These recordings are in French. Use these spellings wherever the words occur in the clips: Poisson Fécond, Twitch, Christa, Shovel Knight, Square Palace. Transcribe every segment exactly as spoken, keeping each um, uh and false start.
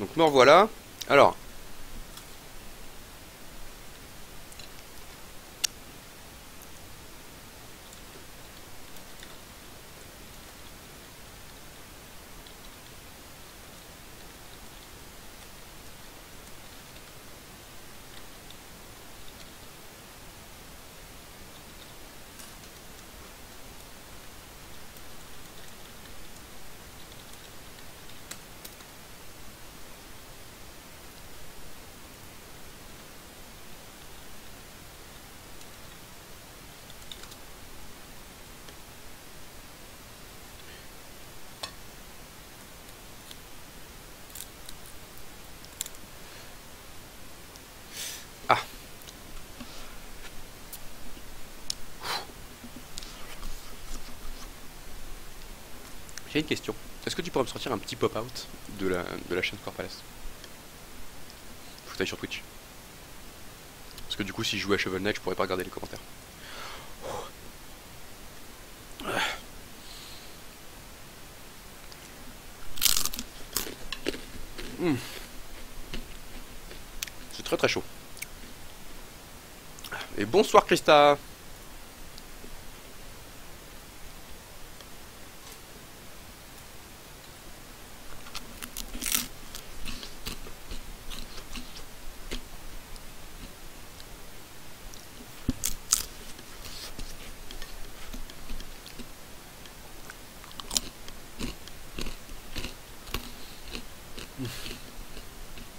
Donc me revoilà. Alors. J'ai une question. Est-ce que tu pourrais me sortir un petit pop-out de la, de la chaîne Square Palace? Faut que t'ailles sur Twitch. Parce que du coup, si je jouais à Shovel Knight, je pourrais pas regarder les commentaires. Mmh. C'est très très chaud. Et bonsoir Christa.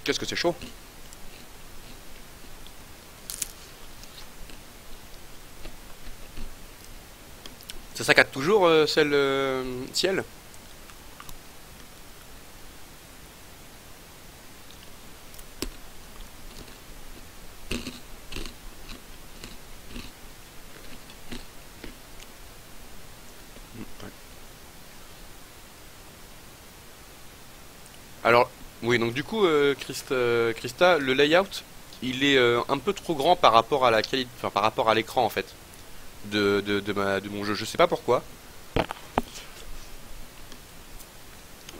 Qu'est-ce que c'est chaud? Ça saccade toujours euh, celle euh, ciel? Alors... oui, donc du coup, euh, Christa, euh, Christa, le layout, il est euh, un peu trop grand par rapport à la qualité, enfin par rapport à l'écran en fait, de, de, de, ma, de mon jeu. Je sais pas pourquoi,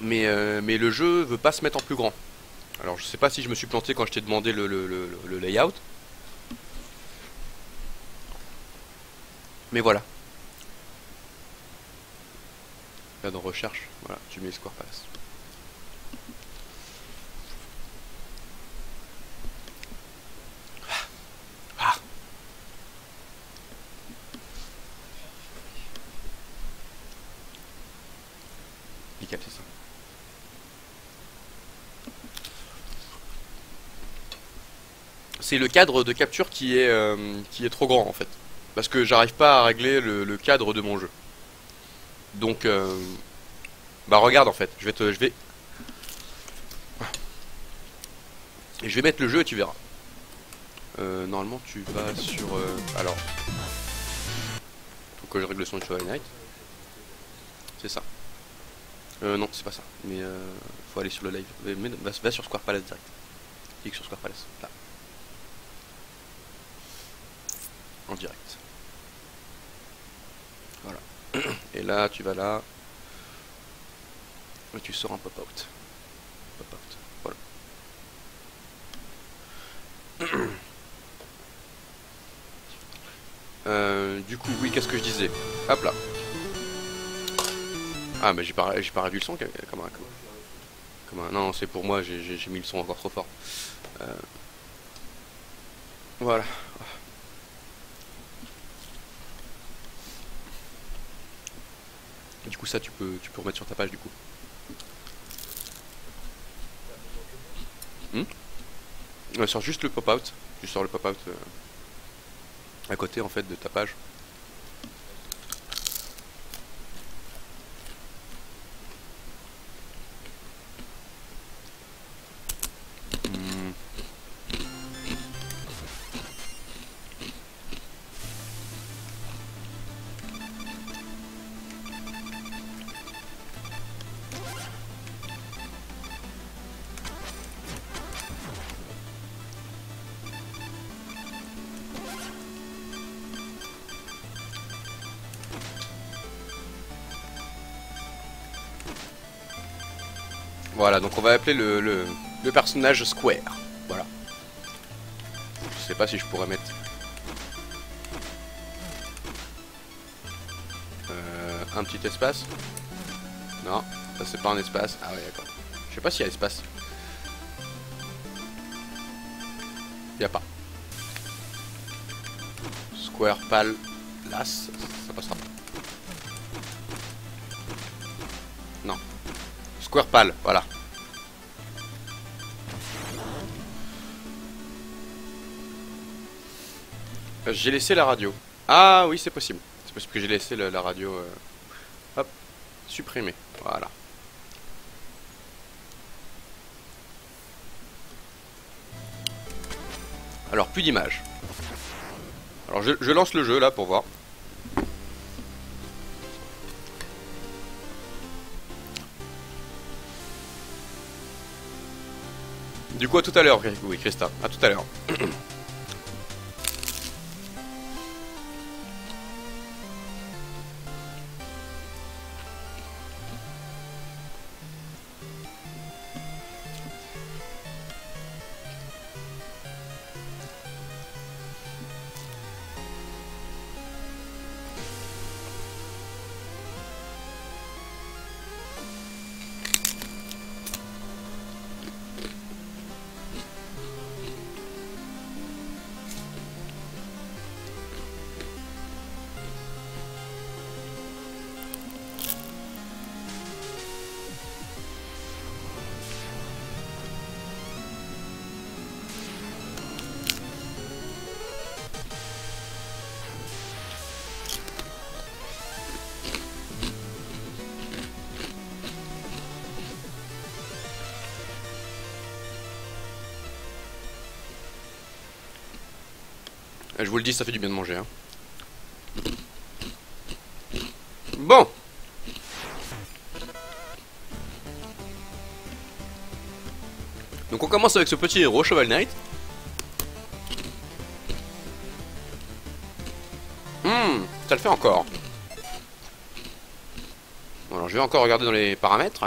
mais euh, mais le jeu veut pas se mettre en plus grand. Alors je sais pas si je me suis planté quand je t'ai demandé le, le, le, le layout, mais voilà. Là dans recherche, voilà, tu mets Square Palace. C'est le cadre de capture qui est, euh, qui est trop grand en fait. Parce que j'arrive pas à régler le, le cadre de mon jeu. Donc, euh, bah regarde en fait, je vais te, je vais... et je vais mettre le jeu et tu verras. Euh, normalement tu vas sur... Euh, alors... faut que je règle le son de Shovel Knight. C'est ça. Euh, non, c'est pas ça. Mais euh, faut aller sur le live. Mais, mais, va, va sur Square Palace direct. Clique sur Square Palace. Là. En direct. Voilà. Et là, tu vas là. Et tu sors un pop-out. Pop-out. Voilà. euh, du coup, oui, qu'est-ce que je disais? Hop là. Ah, mais j'ai pas, j'ai pas revu le son comme un... Comme un, comme un non, c'est pour moi, j'ai mis le son encore trop fort. Euh, voilà. Du coup ça tu peux tu peux remettre sur ta page du coup. Hmm ouais, sors juste le pop-out. Tu sors le pop-out euh, à côté en fait de ta page. Voilà, donc on va appeler le, le, le personnage Square. Voilà. Je sais pas si je pourrais mettre... Euh, un petit espace. Non, ça c'est pas un espace. Ah ouais, d'accord. Je sais pas s'il y a espace. Il y a pas. Square Palace, ça passera pas. Non. Square Palace, voilà. J'ai laissé la radio. Ah oui, c'est possible. C'est possible que j'ai laissé le, la radio... Euh... Hop, supprimée. Voilà. Alors, plus d'images. Alors, je, je lance le jeu, là, pour voir. Du coup, à tout à l'heure, oui, Christa. À tout à l'heure. Je vous le dis, ça fait du bien de manger. Hein. Bon. Donc on commence avec ce petit héros, Shovel Knight. Hum, ça le fait encore. Bon, alors je vais encore regarder dans les paramètres.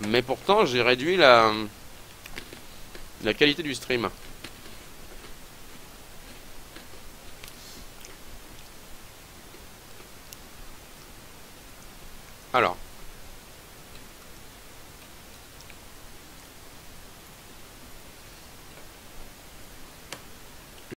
Mais pourtant j'ai réduit la... la qualité du stream.